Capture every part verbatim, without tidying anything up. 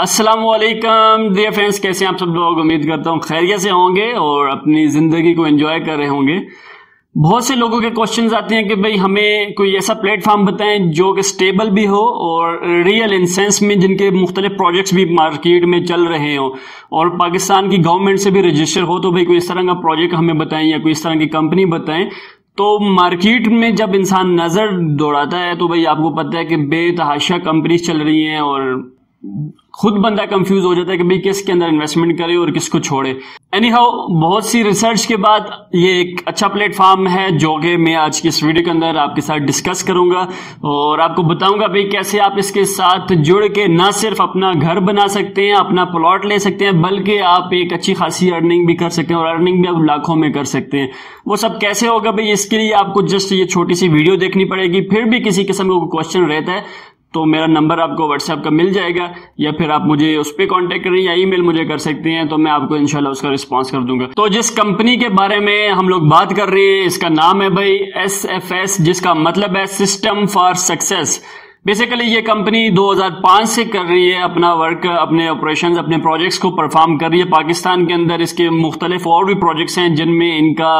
अस्सलामुअलैकुम dear friends, कैसे हैं आप सब लोग। उम्मीद करता हूँ खैरियत से होंगे और अपनी ज़िंदगी को एंजॉय कर रहे होंगे। बहुत से लोगों के क्वेश्चंस आते हैं कि भाई हमें कोई ऐसा प्लेटफॉर्म बताएं जो कि स्टेबल भी हो और रियल इन सेंस में जिनके मुख्तलिफ प्रोजेक्ट्स भी मार्केट में चल रहे हों और पाकिस्तान की गवर्नमेंट से भी रजिस्टर हो। तो भाई कोई इस तरह का प्रोजेक्ट हमें बताएं या कोई इस तरह की कंपनी बताएं। तो मार्केट में जब इंसान नज़र दौड़ाता है तो भाई आपको पता है कि बेतहाशा कंपनीज चल रही हैं और खुद बंदा कंफ्यूज हो जाता है कि भाई किसके अंदर इन्वेस्टमेंट करे और किसको छोड़े। एनी हाउ, बहुत सी रिसर्च के बाद ये एक अच्छा प्लेटफॉर्म है जो कि मैं आज की इस वीडियो के अंदर आपके साथ डिस्कस करूंगा और आपको बताऊंगा भाई कैसे आप इसके साथ जुड़ के ना सिर्फ अपना घर बना सकते हैं, अपना प्लॉट ले सकते हैं, बल्कि आप एक अच्छी खासी अर्निंग भी कर सकते हैं और अर्निंग भी आप लाखों में कर सकते हैं। वो सब कैसे होगा भाई, इसके लिए आपको जस्ट ये छोटी सी वीडियो देखनी पड़ेगी। फिर भी किसी किस्म का क्वेश्चन रहता है तो मेरा नंबर आपको व्हाट्सएप का मिल जाएगा या फिर आप मुझे उस पर कॉन्टेक्ट करें या ईमेल मुझे कर सकते हैं, तो मैं आपको इंशाल्लाह उसका रिस्पांस कर दूंगा। तो जिस कंपनी के बारे में हम लोग बात कर रहे हैं इसका नाम है भाई एस एफ एस, जिसका मतलब है सिस्टम फॉर सक्सेस। बेसिकली ये कंपनी दो हज़ार पाँच से कर रही है अपना वर्क, अपने ऑपरेशंस, अपने प्रोजेक्ट्स को परफॉर्म कर रही है पाकिस्तान के अंदर। इसके मुख्तलिफ और भी प्रोजेक्ट्स हैं जिनमें इनका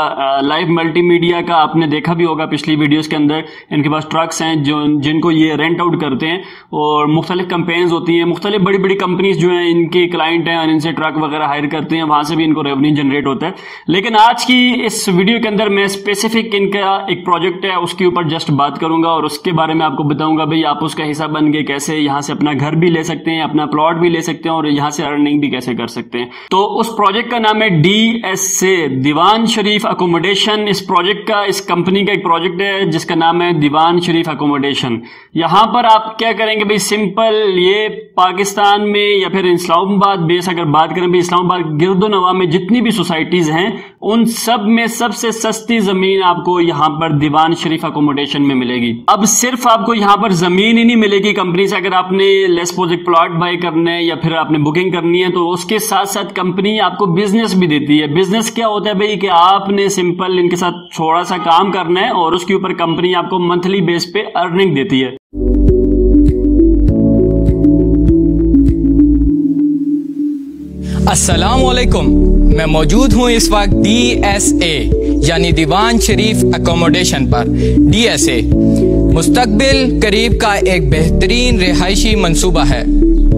लाइव मल्टीमीडिया का आपने देखा भी होगा पिछली वीडियोस के अंदर। इनके पास ट्रक्स हैं जो जिनको ये रेंट आउट करते हैं और मुख्तलिफ कंपेन्स होती हैं। मुख्तलिफ बड़ी बड़ी कंपनीज जो हैं इनके क्लाइंट हैं और इनसे ट्रक वगैरह हायर करते हैं, वहाँ से भी इनको रेवन्यू जनरेट होता है। लेकिन आज की इस वीडियो के अंदर मैं स्पेसिफिक इनका एक प्रोजेक्ट है उसके ऊपर जस्ट बात करूंगा और उसके बारे में आपको बताऊंगा भाई आप उसका हिस्सा बन के कैसे यहाँ से अपना घर भी ले सकते हैं, अपना प्लॉट भी ले सकते हैं और यहाँ से अर्निंग भी कैसे कर सकते हैं। तो उस प्रोजेक्ट का नाम है D S A, Diwan Sharif accommodation. इस प्रोजेक्ट का, इस कंपनी का एक प्रोजेक्ट है जिसका नाम है दीवान शरीफ अकोमोडेशन। यहाँ पर आप क्या करेंगे भाई, सिंपल ये पाकिस्तान में या फिर इस्लामाबाद बेस अगर बात करें भाई, इस्लामाबाद गिरदोनवा में जितनी भी सोसाइटीज हैं उन सब में सबसे सस्ती जमीन आपको यहाँ पर दीवान शरीफ अकोमोडेशन में मिलेगी। अब सिर्फ आपको यहाँ पर जमीन मीन ही नहीं मिलेगी कंपनी से। अगर आपने लेस प्रोजेक्ट प्लॉट बाय करना है या फिर आपने बुकिंग करनी है तो उसके साथ साथ कंपनी आपको बिजनेस भी देती है। बिजनेस क्या होता है भाई, कि आपने सिंपल इनके साथ थोड़ा सा काम करना है और उसके ऊपर कंपनी आपको मंथली बेस पे अर्निंग देती है। अस्सलामुअलैकुम, मैं मौजूद हूँ इस वक्त डी एस ए यानी दीवान शरीफ अकोमोडेशन पर। डी एस ए मुस्तकबिल करीब का एक बेहतरीन रिहायशी मंसूबा है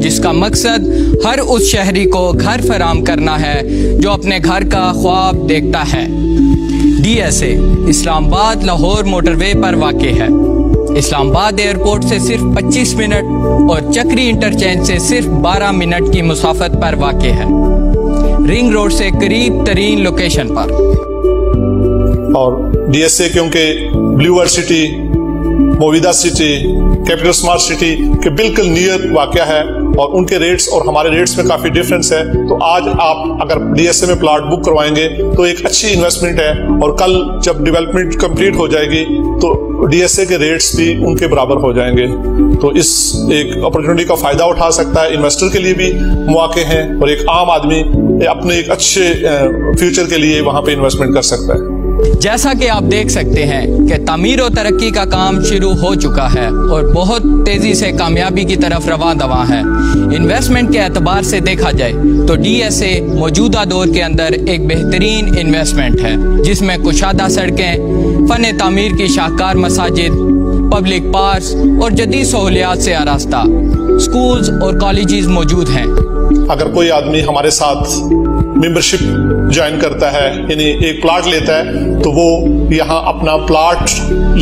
जिसका मकसद हर उस शहरी को घर फराम करना है जो अपने घर का ख्वाब देखता है। D S A Islamabad Lahore motorway पर वाक़ है। इस्लामाबाद एयरपोर्ट से सिर्फ पच्चीस मिनट और चक्री इंटरचेंज से सिर्फ बारह मिनट की मुसाफत पर वाक़ है। रिंग रोड से करीब तरीन लोकेशन पर। और डी एस ए क्योंकि blue world city, Movida city, capital smart city के बिल्कुल नियर वाक़या है और उनके रेट्स और हमारे रेट्स में काफ़ी डिफरेंस है। तो आज आप अगर डी एस ए में प्लाट बुक करवाएंगे तो एक अच्छी इन्वेस्टमेंट है और कल जब डेवलपमेंट कंप्लीट हो जाएगी तो डी एस ए के रेट्स भी उनके बराबर हो जाएंगे। तो इस एक अपॉर्चुनिटी का फ़ायदा उठा सकता है। इन्वेस्टर के लिए भी मौके हैं और एक आम आदमी अपने एक अच्छे फ्यूचर के लिए वहाँ पर इन्वेस्टमेंट कर सकता है। जैसा कि आप देख सकते हैं कि तमीर और तरक्की का काम शुरू हो चुका है और बहुत तेजी से कामयाबी की तरफ रवा दवा है। इन्वेस्टमेंट के एतबार से देखा जाए तो डी एस ए मौजूदा दौर के अंदर एक बेहतरीन इन्वेस्टमेंट है जिसमें कुशादा सड़कें, फन तमीर की शाहकार मसाजिद, पब्लिक पार्क्स और जदीद सहूलियात से आरास्ता स्कूल्स और कॉलेजेस मौजूद हैं। अगर कोई आदमी हमारे साथ मेंबरशिप ज्वाइन करता है यानी एक प्लाट लेता है तो वो यहाँ अपना प्लाट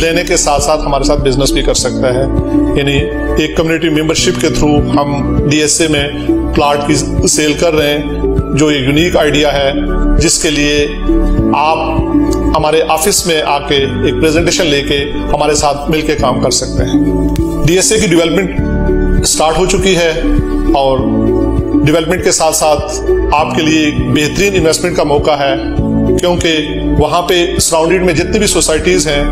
लेने के साथ साथ हमारे साथ बिजनेस भी कर सकता है। यानी एक कम्युनिटी मेंबरशिप के थ्रू हम डी एस ए में प्लाट की सेल कर रहे हैं जो एक यूनिक आइडिया है, जिसके लिए आप हमारे ऑफिस में आके एक प्रेजेंटेशन लेके हमारे साथ मिलके काम कर सकते हैं। डी एस ए की डेवलपमेंट स्टार्ट हो चुकी है और डेवलपमेंट के साथ साथ आपके लिए एक बेहतरीन इन्वेस्टमेंट का मौका है क्योंकि वहाँ पे सराउंडिंग में जितनी भी सोसाइटीज़ हैं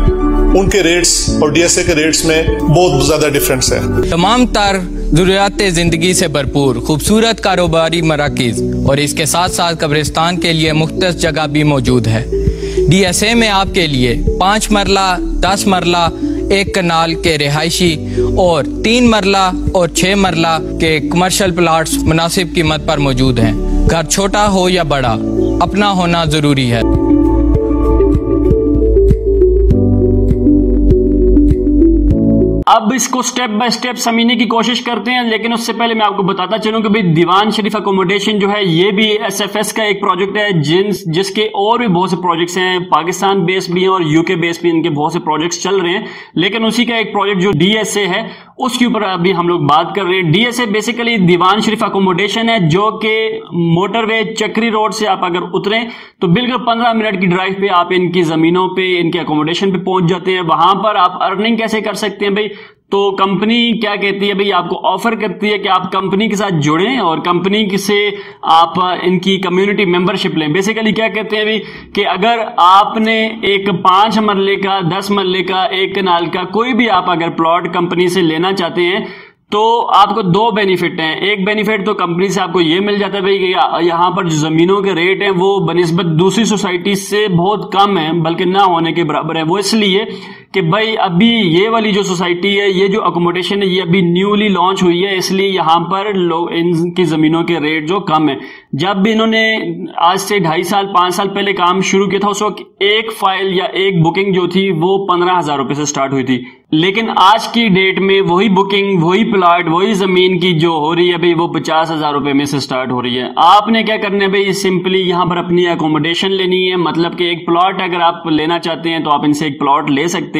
उनके रेट्स और डी एस ए के रेट्स में बहुत ज़्यादा डिफरेंस है। तमाम तार ज़रूरियात ज़िंदगी से भरपूर खूबसूरत कारोबारी मराकिज़ और इसके साथ साथ कब्रिस्तान के लिए मुख्तस जगह भी मौजूद है। डी एस ए में आपके लिए पाँच मरला, दस मरला, एक कनाल के रिहायशी और तीन मरला और छः मरला के कमर्शल प्लाट्स मुनासिब कीमत पर मौजूद हैं। घर छोटा हो या बड़ा, अपना होना ज़रूरी है। अब इसको स्टेप बाय स्टेप समझने की कोशिश करते हैं, लेकिन उससे पहले मैं आपको बताता चलूं कि भाई दीवान शरीफ अकोमोडेशन जो है ये भी एसएफएस का एक प्रोजेक्ट है, जिन जिसके और भी बहुत से प्रोजेक्ट्स हैं, पाकिस्तान बेस भी हैं और यूके बेस भी, इनके बहुत से प्रोजेक्ट्स चल रहे हैं। लेकिन उसी का एक प्रोजेक्ट जो डीएसए है उसके ऊपर अभी हम लोग बात कर रहे हैं। डीएसए बेसिकली दीवान शरीफ अकोमोडेशन है, जो कि मोटरवे चक्री रोड से आप अगर उतरे तो बिल्कुल पंद्रह मिनट की ड्राइव पे आप इनकी जमीनों पे, इनके अकोमोडेशन पे पहुंच जाते हैं। वहां पर आप अर्निंग कैसे कर सकते हैं भाई, तो कंपनी क्या कहती है भाई, आपको ऑफर करती है कि आप कंपनी के साथ जुड़ें और कंपनी से आप इनकी कम्युनिटी मेंबरशिप लें। बेसिकली क्या कहते हैं भाई कि अगर आपने एक पांच मरले का, दस मरले का, एक कनाल का कोई भी आप अगर प्लॉट कंपनी से लेना चाहते हैं तो आपको दो बेनिफिट हैं। एक बेनिफिट तो कंपनी से आपको ये मिल जाता है भाई कि यहाँ पर जो ज़मीनों के रेट हैं वो बनिस्बत दूसरी सोसाइटी से बहुत कम है, बल्कि ना होने के बराबर है। वो इसलिए कि भाई अभी ये वाली जो सोसाइटी है, ये जो अकोमोडेशन है, ये अभी न्यूली लॉन्च हुई है, इसलिए यहाँ पर लोग इनकी ज़मीनों के रेट जो कम है। जब भी इन्होंने आज से ढाई साल पाँच साल पहले काम शुरू किया था, उस वक्त एक फाइल या एक बुकिंग जो थी वो पंद्रह हज़ार रुपये से स्टार्ट हुई थी, लेकिन आज की डेट में वही बुकिंग, वही प्लाट, वही जमीन की जो हो रही है भाई वो पचास हजार रुपए में से स्टार्ट हो रही है। आपने क्या करना है भाई, सिंपली यहाँ पर अपनी अकोमोडेशन लेनी है, मतलब कि एक प्लॉट अगर आप लेना चाहते हैं तो आप इनसे एक प्लॉट ले सकते हैं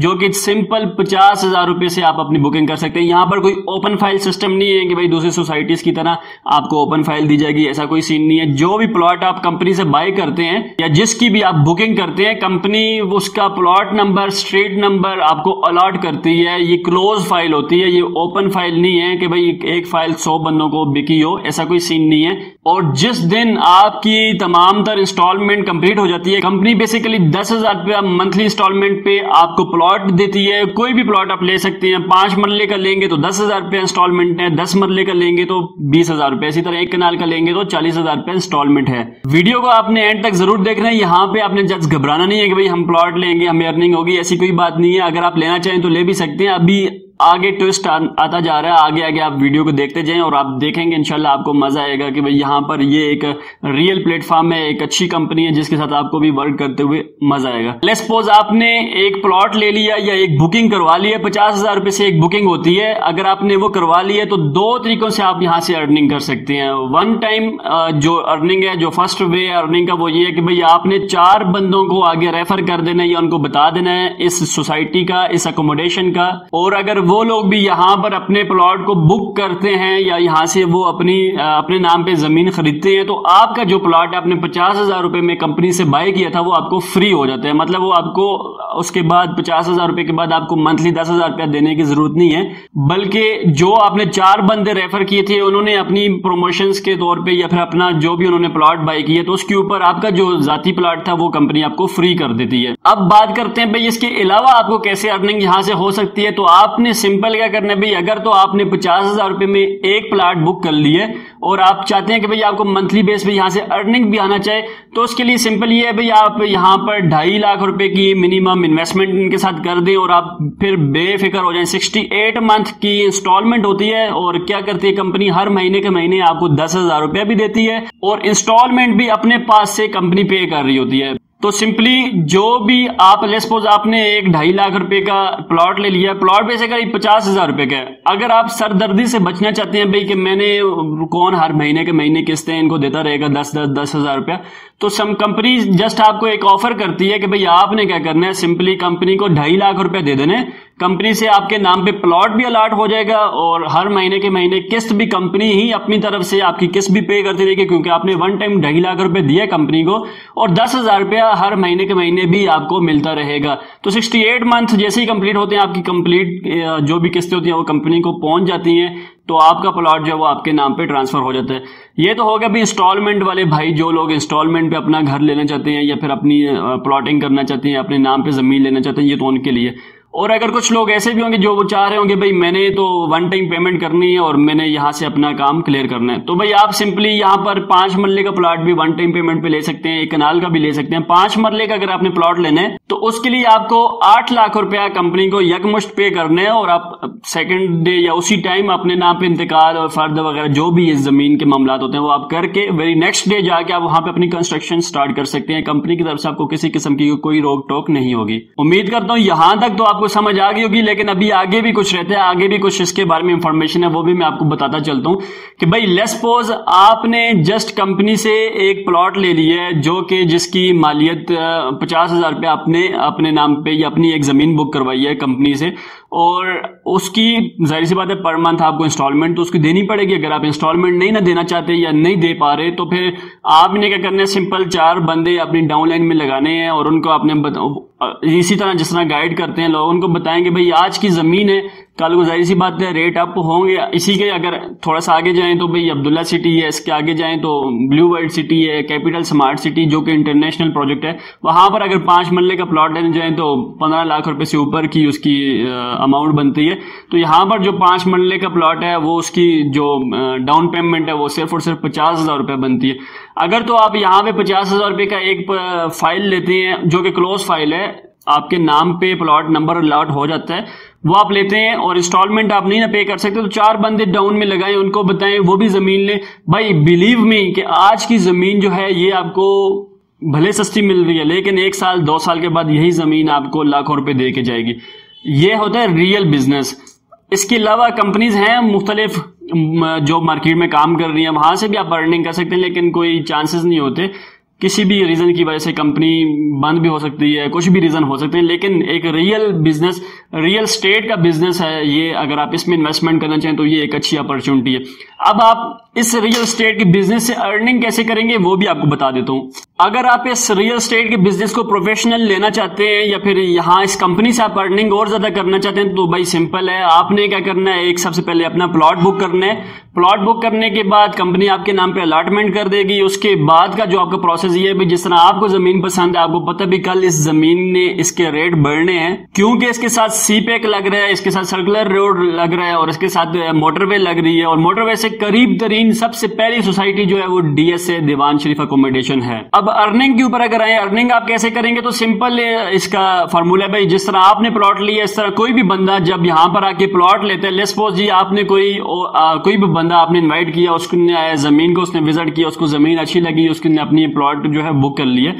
जो कि सिंपल पचास हजार रुपए से आप अपनी बुकिंग कर सकते हैं। यहाँ पर कोई ओपन फाइल सिस्टम नहीं है कि भाई दूसरी सोसाइटीज की तरह आपको ओपन फाइल दी जाएगी, ऐसा कोई सीन नहीं है। जो भी प्लॉट आप कंपनी से बाय करते हैं या जिसकी भी आप बुकिंग करते हैं, कंपनी उसका प्लॉट नंबर, स्ट्रीट नंबर आपको अलॉट करती है। ये क्लोज फाइल होती है, ये ओपन फाइल नहीं है कि भाई एक फाइल सौ बंदों को बिकी हो, ऐसा कोई सीन नहीं है। और जिस दिन आपकी तमाम तर इंस्टॉलमेंट कंप्लीट हो जाती है, कंपनी बेसिकली दस हजार रुपया मंथली इंस्टॉलमेंट पे आपको प्लॉट देती है। कोई भी प्लॉट आप ले सकते हैं, पांच मरले का लेंगे तो दस हजार रुपया इंस्टॉलमेंट है, दस मरले का लेंगे तो बीस हजार रुपया, इसी तरह एक कनाल का लेंगे तो चालीस हजार रुपया इंस्टॉलमेंट है। वीडियो को आपने एंड तक जरूर देखना है। यहाँ पे आपने जस्ट घबराना नहीं है कि भाई हम प्लॉट लेंगे हमें अर्निंग होगी, ऐसी कोई बात नहीं है। अगर आप लेना चाहें तो ले भी सकते हैं। अभी आगे ट्विस्ट आ, आता जा रहा है, आगे आगे आप वीडियो को देखते जाएं और आप देखेंगे इंशाल्लाह आपको मजा आएगा कि भाई यहाँ पर ये एक रियल प्लेटफॉर्म है, एक अच्छी कंपनी है जिसके साथ आपको भी वर्क करते हुए मजा आएगा। लेट्स सपोज आपने एक प्लॉट ले लिया या एक बुकिंग करवा ली है, पचास हजार रुपये से एक बुकिंग होती है। अगर आपने वो करवा ली है तो दो तरीकों से आप यहाँ से अर्निंग कर सकते हैं। वन टाइम जो अर्निंग है, जो फर्स्ट वे अर्निंग का, वो ये है कि भाई आपने चार बंदों को आगे रेफर कर देना है या उनको बता देना है इस सोसाइटी का, इस अकोमोडेशन का, और अगर वो लोग भी यहाँ पर अपने प्लॉट को बुक करते हैं या यहाँ से वो अपनी अपने नाम पे जमीन खरीदते हैं तो आपका जो प्लॉट आपने पचास हजार रुपए में कंपनी से बाय किया था वो आपको फ्री हो जाता है। मतलब वो आपको उसके बाद पचास हजार रुपए के बाद आपको मंथली दस हजार रुपया देने की जरूरत नहीं है, बल्कि जो आपने चार बंदे रेफर किए थे उन्होंने अपनी प्रोमोशंस के तौर पर या फिर अपना जो भी उन्होंने प्लॉट बाय किया तो उसके ऊपर आपका जो जाती प्लॉट था वो कंपनी आपको फ्री कर देती है। अब बात करते हैं भाई इसके अलावा आपको कैसे अर्निंग यहाँ से हो सकती है। तो आपने सिंपल क्या करना है भाई, अगर तो आपने पचास हजार रुपए में एक प्लाट बुक कर लिया और आप चाहते हैं कि भाई आपको मंथली बेस पे यहां से अर्निंग भी आना चाहिए, तो उसके लिए सिंपल ये है भाई आप यहां पर ढाई लाख रुपए की मिनिमम इन्वेस्टमेंट इनके साथ कर दें और आप फिर बेफिक्र हो जाए। अड़सठ मंथ की इंस्टॉलमेंट होती है और क्या करती है कंपनी, हर महीने के महीने आपको दस हजार रुपया भी देती है और इंस्टॉलमेंट भी अपने पास से कंपनी पे कर रही होती है। तो सिंपली जो भी आप, लेट्स सपोज आपने एक ढाई लाख रुपए का प्लॉट ले लिया, प्लॉट बेसिकली पचास हजार रुपए का है। अगर आप सरदर्दी से बचना चाहते हैं भाई कि मैंने कौन हर महीने के महीने किस्तें इनको देता रहेगा दस दस दस हजार रुपया, तो सम कंपनी जस्ट आपको एक ऑफर करती है कि भाई आपने क्या करना है, सिंपली कंपनी को ढाई लाख रुपया दे देने, कंपनी से आपके नाम पे प्लॉट भी अलाट हो जाएगा और हर महीने के महीने किस्त भी कंपनी ही अपनी तरफ से आपकी किस्त भी पे करती रहेगी, क्योंकि आपने वन टाइम ढाई लाख रुपए दिया कंपनी को और दस हजार रुपया हर महीने के महीने भी आपको मिलता रहेगा। तो अड़सठ मंथ जैसे ही कंप्लीट होते हैं, आपकी कंप्लीट जो भी किस्तें होती हैं वो कंपनी को पहुंच जाती हैं, तो आपका प्लॉट जो है वो आपके नाम पे ट्रांसफर हो जाता है। ये तो होगा भी इंस्टॉलमेंट वाले भाई, जो लोग इंस्टॉलमेंट पे अपना घर लेना चाहते हैं या फिर अपनी प्लॉटिंग करना चाहते हैं, अपने नाम पे जमीन लेना चाहते हैं, ये तो उनके लिए। और अगर कुछ लोग ऐसे भी होंगे जो वो चाह रहे होंगे भाई मैंने तो वन टाइम पेमेंट करनी है और मैंने यहाँ से अपना काम क्लियर करना है, तो भाई आप सिंपली यहाँ पर पांच मरले का प्लॉट भी वन टाइम पेमेंट पे ले सकते हैं, एक कनाल का भी ले सकते हैं। पांच मरले का अगर आपने प्लॉट लेना है तो उसके लिए आपको आठ लाख रुपया कंपनी को यकमुश्त पे करना है और आप सेकेंड डे या उसी टाइम अपने नाम पे इंतकाल और फर्द वगैरह जो भी इस जमीन के मामला होते हैं वो आप करके वेरी नेक्स्ट डे जाके आप वहाँ पे अपनी कंस्ट्रक्शन स्टार्ट कर सकते हैं। कंपनी की तरफ से आपको किसी किस्म की कोई रोक टोक नहीं होगी। उम्मीद करता हूँ यहाँ तक तो आपको समझ आ गई होगी, लेकिन अभी आगे भी कुछ रहता है, आगे भी कुछ इसके बारे में इंफॉर्मेशन है वो भी मैं आपको बताता चलता हूं कि भाई लेट्स सपोज आपने जस्ट कंपनी से एक प्लॉट ले लिया है जो कि जिसकी मालियत पचास हजार रुपये आपने अपने नाम पे या अपनी एक जमीन बुक करवाई है कंपनी से, और उसकी जाहिर सी बात है पर मंथ आपको इंस्टॉलमेंट तो उसकी देनी पड़ेगी। अगर आप इंस्टॉलमेंट नहीं ना देना चाहते या नहीं दे पा रहे तो फिर आपने क्या करना है, सिंपल चार बंदे अपनी डाउनलाइन में लगाने हैं और उनको आपने इसी तरह जिस तरह गाइड करते हैं लोग, उनको बताएंगे भाई आज की ज़मीन है, कल को जाहिर सी बात है रेट अप होंगे। इसी के अगर थोड़ा सा आगे जाएं तो भाई अब्दुल्ला सिटी है, इसके आगे जाएं तो ब्लू वर्ल्ड सिटी है, कैपिटल स्मार्ट सिटी जो कि इंटरनेशनल प्रोजेक्ट है, वहाँ पर अगर पाँच मरले का प्लॉट लेने जाएं तो पंद्रह लाख रुपए से ऊपर की उसकी अमाउंट बनती है। तो यहाँ पर जो पाँच मरले का प्लॉट है वो उसकी जो डाउन पेमेंट है वो सिर्फ और सिर्फ पचास हज़ार रुपये बनती है। अगर तो आप यहाँ पर पचास हज़ार रुपये का एक फाइल लेते हैं जो कि क्लोज फाइल है, आपके नाम पे प्लॉट नंबर अलॉट हो जाता है, वो आप लेते हैं और इंस्टॉलमेंट आप नहीं ना पे कर सकते, तो चार बंदे डाउन में लगाएं, उनको बताएं, वो भी जमीन ले। भाई बिलीव मी कि आज की जमीन जो है ये आपको भले सस्ती मिल रही है, लेकिन एक साल दो साल के बाद यही जमीन आपको लाखों रुपए दे के जाएगी। ये होता है रियल बिजनेस। इसके अलावा कंपनीज हैं मुख्तलिफ जो मार्केट में काम कर रही हैं, वहां से भी आप अर्निंग कर सकते हैं, लेकिन कोई चांसेस नहीं होते, किसी भी रीज़न की वजह से कंपनी बंद भी हो सकती है, कुछ भी रीज़न हो सकते हैं, लेकिन एक रियल बिजनेस, रियल स्टेट का बिजनेस है ये, अगर आप इसमें इन्वेस्टमेंट करना चाहें तो ये एक अच्छी अपॉर्चुनिटी है। अब आप इस रियल स्टेट के बिजनेस से अर्निंग कैसे करेंगे वो भी आपको बता देता हूँ। अगर आप इस रियल स्टेट के बिजनेस को प्रोफेशनल लेना चाहते हैं या फिर यहाँ इस कंपनी से आप अर्निंग और ज़्यादा करना चाहते हैं तो भाई सिंपल है, आपने क्या करना है, एक सबसे पहले अपना प्लॉट बुक करना है। प्लॉट बुक करने के बाद कंपनी आपके नाम पे अलाटमेंट कर देगी। उसके बाद का जो आपका प्रोसेस ये है भाई, जिस तरह आपको ज़मीन पसंद है, आपको पता भी कल इस ज़मीन ने इसके रेट बढ़ने हैं क्योंकि इसके साथ सी पैक लग रहा है, इसके साथ सर्कुलर रोड लग रहा है और इसके साथ मोटरवे लग रही है, और मोटरवे से करीब तरीन सबसे पहली सोसाइटी जो है वो D S A Diwan Sharif accommodation है। अब अर्निंग के ऊपर अगर आए, अर्निंग आप कैसे करेंगे, तो सिंपल इसका फार्मूला भाई, जिस तरह आपने प्लॉट लिया इस तरह कोई भी बंदा जब यहाँ पर आके प्लॉट लेता है, लेट्स सपोज जी आपने कोई आ, कोई भी बंदा आपने इनवाइट किया, उसने आया जमीन को, उसने विजिट किया, उसको जमीन अच्छी लगी, उसने अपनी प्लॉट जो है बुक कर लिया,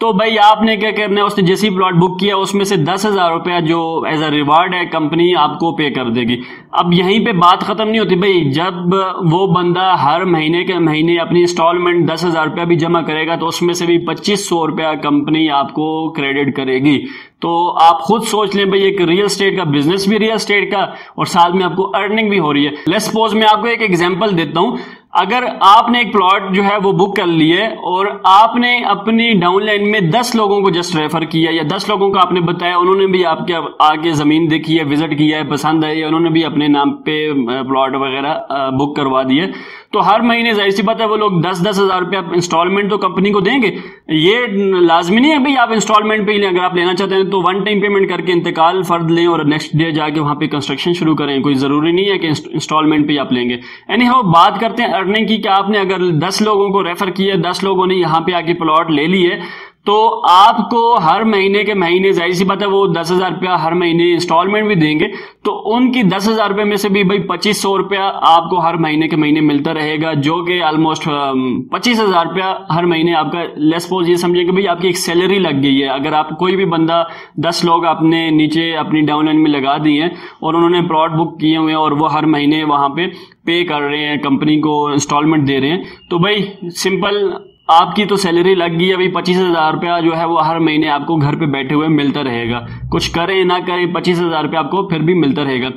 तो भाई आपने क्या करना है, उसने जैसे ही प्लॉट बुक किया उसमें से दस हजार रुपया जो एज अ रिवार्ड है कंपनी आपको पे कर देगी। अब यहीं पे बात खत्म नहीं होती भाई, जब वो बंदा हर महीने के महीने अपनी इंस्टॉलमेंट दस हजार रुपया भी जमा करेगा तो उसमें से भी पच्चीस सौ रुपया कंपनी आपको क्रेडिट करेगी। तो आप खुद सोच लें भाई, एक रियल स्टेट का बिजनेस भी रियल स्टेट का और साथ में आपको अर्निंग भी हो रही है। लेट्स सपोज मैं आपको एक एग्जाम्पल देता हूँ। अगर आपने एक प्लॉट जो है वो बुक कर लिए और आपने अपनी डाउनलाइन में दस लोगों को जस्ट रेफर किया या दस लोगों को आपने बताया, उन्होंने भी आपके आगे ज़मीन देखी है, विजिट किया है, पसंद आई है, उन्होंने भी अपने नाम पे प्लॉट वगैरह बुक करवा दिए, तो हर महीने जाहिर सी बात है वो लोग दस दस हज़ार रुपये आप इंस्टॉलमेंट तो कंपनी को देंगे। ये लाजमी नहीं है भाई आप इंस्टॉलमेंट पर ही लें, अगर आप लेना चाहते हैं तो वन टाइम पेमेंट करके इंतकाल फर्द लें और नेक्स्ट डे जाके वहाँ पर कंस्ट्रक्शन शुरू करें, कोई ज़रूरी नहीं है कि इंस्टॉलमेंट पर ही आप लेंगे। एनी हाउ बात करते हैं अर्निंग की, कि आपने अगर दस लोगों को रेफर किया, दस लोगों ने यहाँ पे आके प्लॉट ले लिए, तो आपको हर महीने के महीने जाहिर सी बात है वो दस हजार रुपया हर महीने इंस्टॉलमेंट भी देंगे, तो उनकी दस हजार रुपये में से भी भाई पच्चीस सौ रुपया आपको हर महीने के महीने मिलता रहेगा, जो कि ऑलमोस्ट पच्चीस हजार रुपया हर महीने आपका, लेट्स सपोज ये समझिए कि भाई आपकी एक सैलरी लग गई है। अगर आप कोई भी बंदा दस लोग आपने नीचे अपनी डाउनलाइन में लगा दिए हैं और उन्होंने प्लॉट बुक किए हुए हैं और वो हर महीने वहाँ पे पे कर रहे हैं, कंपनी को इंस्टॉलमेंट दे रहे हैं, तो भाई सिंपल आपकी तो सैलरी लग गई है, अभी पच्चीस हज़ार रुपया जो है वो हर महीने आपको घर पे बैठे हुए मिलता रहेगा, कुछ करें ना करें पच्चीस हज़ार रुपया आपको फिर भी मिलता रहेगा।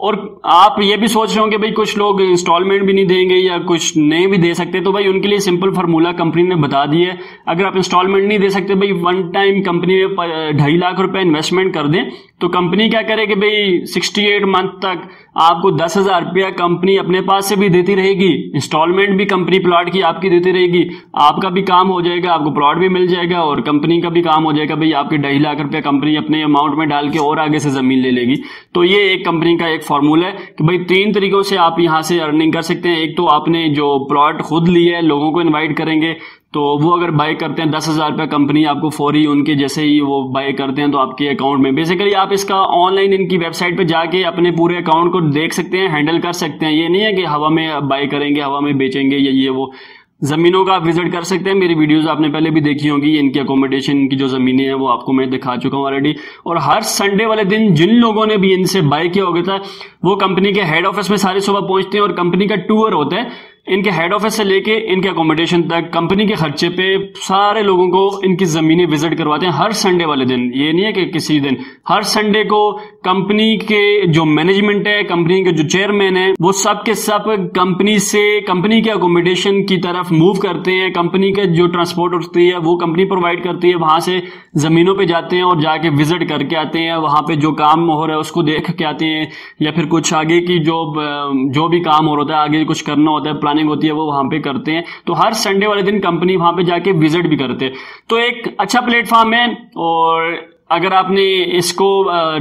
और आप ये भी सोच रहे होंगे भाई कुछ लोग इंस्टॉलमेंट भी नहीं देंगे या कुछ नहीं भी दे सकते, तो भाई उनके लिए सिंपल फार्मूला कंपनी ने बता दी है। अगर आप इंस्टॉलमेंट नहीं दे सकते भाई, वन टाइम कंपनी में ढाई लाख रुपए इन्वेस्टमेंट कर दें, तो कंपनी क्या करे कि भाई अड़सठ मंथ तक आपको दस हजार रुपया कंपनी अपने पास से भी देती रहेगी, इंस्टॉलमेंट भी कंपनी प्लॉट की आपकी देती रहेगी, आपका भी काम हो जाएगा, आपको प्लॉट भी मिल जाएगा और कंपनी का भी काम हो जाएगा। भाई आपके ढाई लाख रुपया कंपनी अपने अमाउंट में डाल के और आगे से जमीन ले लेगी। तो ये एक कंपनी का एक फॉर्मूला है कि भाई तीन तरीकों से आप यहाँ से अर्निंग कर सकते हैं। एक तो आपने जो प्लॉट खुद लिया है, लोगों को इन्वाइट करेंगे तो वो अगर बाय करते हैं दस हजार रुपया कंपनी आपको फौरी उनके जैसे ही वो बाय करते हैं तो आपके अकाउंट में, बेसिकली आप इसका ऑनलाइन इनकी वेबसाइट पे जाके अपने पूरे अकाउंट को देख सकते हैं, हैंडल कर सकते हैं। ये नहीं है कि हवा में बाय करेंगे, हवा में बेचेंगे, या ये वो ज़मीनों का आप विजिट कर सकते हैं। मेरी वीडियोस आपने पहले भी देखी होंगी, इनकी अकोमोडेशन की जो ज़मीनें हैं वो आपको मैं दिखा चुका हूँ ऑलरेडी। और हर संडे वाले दिन जिन लोगों ने भी इनसे बाय किया होगा था वो कंपनी के हेड ऑफिस में सारे सुबह पहुँचते हैं और कंपनी का टूर होता है इनके हेड ऑफिस से लेके इनके अकोमोडेशन तक, कंपनी के खर्चे पे सारे लोगों को इनकी ज़मीनें विजिट करवाते हैं हर संडे वाले दिन। ये नहीं है कि किसी दिन, हर संडे को कंपनी के जो मैनेजमेंट है, कंपनी के जो चेयरमैन है, वो सब के सब कंपनी से कंपनी के अकोमोडेशन की तरफ मूव करते हैं। कंपनी के जो ट्रांसपोर्ट होती है वो कंपनी प्रोवाइड करती है, वहां से ज़मीनों पर जाते हैं और जाके विजिट करके आते हैं, वहां पर जो काम हो रहा है उसको देख के आते हैं, या फिर कुछ आगे की जो जो भी काम हो रहा है, आगे कुछ करना होता है, प्लानिंग होती है, वो वहां पे करते हैं। तो हर संडे वाले दिन कंपनी वहां पे जाके विजिट भी करते हैं। तो एक अच्छा प्लेटफॉर्म है, और अगर आपने इसको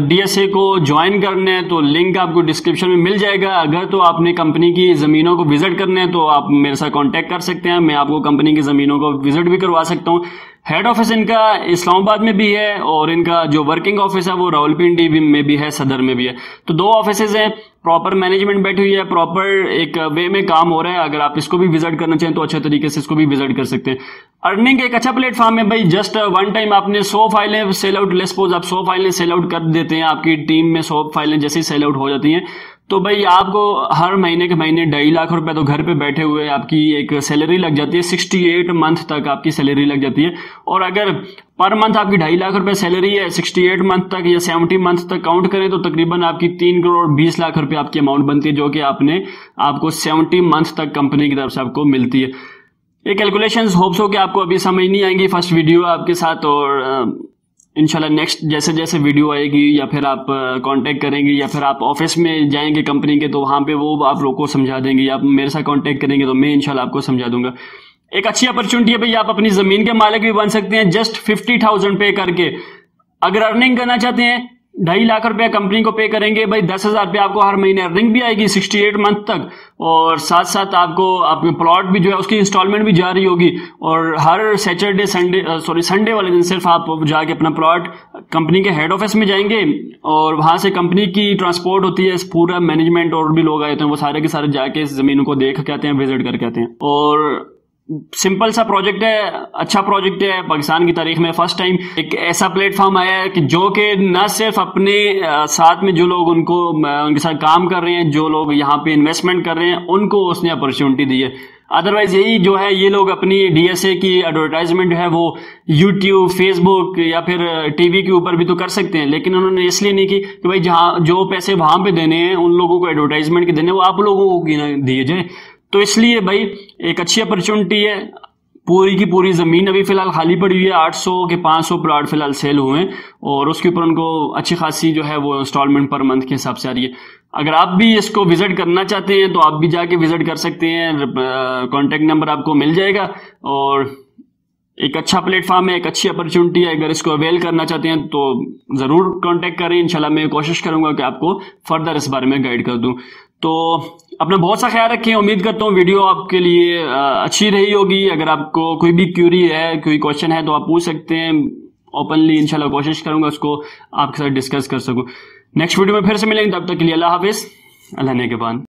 डीएसए को ज्वाइन करना है तो लिंक आपको डिस्क्रिप्शन में मिल जाएगा। अगर तो आपने कंपनी की ज़मीनों को विजिट करना है तो आप मेरे साथ कांटेक्ट कर सकते हैं, मैं आपको कंपनी की ज़मीनों को विजिट भी करवा सकता हूँ। हेड ऑफिस इनका इस्लामाबाद में भी है और इनका जो वर्किंग ऑफिस है वो रावलपिंडी में भी है, सदर में भी है। तो दो ऑफिसेज हैं, प्रॉपर मैनेजमेंट बैठी हुई है, प्रॉपर एक वे में काम हो रहा है। अगर आप इसको भी विजिट करना चाहें तो अच्छे तरीके से इसको भी विजिट कर सकते हैं। अर्निंग एक अच्छा प्लेटफॉर्म है भाई। जस्ट वन टाइम आपने सौ फाइलें सेल आउट, लेट्स सपोज आप सौ फाइलें सेल आउट कर देते हैं, आपकी टीम में सौ फाइलें जैसे ही सेल आउट हो जाती हैं तो भाई आपको हर महीने के महीने ढाई लाख रुपए तो घर पे बैठे हुए आपकी एक सैलरी लग जाती है। अड़सठ मंथ तक आपकी सैलरी लग जाती है, और अगर पर मंथ आपकी ढाई लाख रुपए सैलरी है, अड़सठ मंथ तक या सत्तर मंथ तक काउंट करें तो तकरीबन आपकी तीन करोड़ बीस लाख रुपए आपकी अमाउंट बनती है, जो कि आपने आपको सत्तर मंथ तक कंपनी की तरफ से आपको मिलती है। ये कैलकुलेशंस होप्स हो कि आपको अभी समझ नहीं आएंगी, फर्स्ट वीडियो आपके साथ, और इंशाल्लाह नेक्स्ट जैसे जैसे वीडियो आएगी या फिर आप कांटेक्ट करेंगे या फिर आप ऑफिस में जाएंगे कंपनी के तो वहाँ पे वो आप लोगों को समझा देंगे, आप मेरे साथ कांटेक्ट करेंगे तो मैं इंशाल्लाह आपको समझा दूंगा। एक अच्छी अपॉर्चुनिटी है भाई, आप अपनी ज़मीन के मालिक भी बन सकते हैं जस्ट फिफ्टी थाउजेंड पे करके। अगर अर्निंग करना चाहते हैं ढाई लाख रुपया कंपनी को पे करेंगे भाई, दस हजार रुपया आपको हर महीने अर्निंग भी आएगी अड़सठ मंथ तक, और साथ साथ आपको आपके प्लॉट भी जो है उसकी इंस्टॉलमेंट भी जा रही होगी। और हर सैटरडे संडे सॉरी संडे वाले दिन सिर्फ आप जाके अपना प्लॉट कंपनी के हेड ऑफिस में जाएंगे और वहां से कंपनी की ट्रांसपोर्ट होती है, पूरा मैनेजमेंट और भी लोग आए थे वो सारे के सारे जाके इस जमीन को देख के आते हैं, विजिट करके आते हैं। और सिंपल सा प्रोजेक्ट है, अच्छा प्रोजेक्ट है, पाकिस्तान की तारीख में फर्स्ट टाइम एक ऐसा प्लेटफॉर्म आया है कि जो कि न सिर्फ अपने साथ में जो लोग उनको उनके साथ काम कर रहे हैं, जो लोग यहाँ पे इन्वेस्टमेंट कर रहे हैं, उनको उसने अपॉर्चुनिटी दी है। अदरवाइज यही जो है ये लोग अपनी डीएसए की एडवर्टाइजमेंट है वो यूट्यूब, फेसबुक या फिर टीवी के ऊपर भी तो कर सकते हैं, लेकिन उन्होंने इसलिए नहीं की कि भाई जहाँ जो पैसे वहां पे देने हैं उन लोगों को एडवर्टाइजमेंट के देने, वो आप लोगों को दिए जाए। तो इसलिए भाई एक अच्छी अपॉर्चुनिटी है। पूरी की पूरी ज़मीन अभी फ़िलहाल खाली पड़ी हुई है, आठ सौ के पाँच सौ प्लॉट फिलहाल सेल हुए हैं और उसके ऊपर उनको अच्छी खासी जो है वो इंस्टॉलमेंट पर मंथ के हिसाब से आ रही है। अगर आप भी इसको विज़िट करना चाहते हैं तो आप भी जाके विज़िट कर सकते हैं, कॉन्टैक्ट नंबर आपको मिल जाएगा। और एक अच्छा प्लेटफॉर्म है, एक अच्छी अपॉर्चुनिटी है, अगर इसको अवेल करना चाहते हैं तो ज़रूर कॉन्टैक्ट करें। इंशाल्लाह मैं कोशिश करूँगा कि आपको फर्दर इस बारे में गाइड कर दूँ। तो अपना बहुत सा ख्याल रखें, उम्मीद करता हूँ वीडियो आपके लिए अच्छी रही होगी। अगर आपको कोई भी क्यूरी है, कोई क्वेश्चन है तो आप पूछ सकते हैं ओपनली, इंशाल्लाह कोशिश करूँगा उसको आपके साथ डिस्कस कर सकूँ। नेक्स्ट वीडियो में फिर से मिलेंगे, तब तक के लिए अल्लाह हाफिज़, अल्लाह नेगहबान।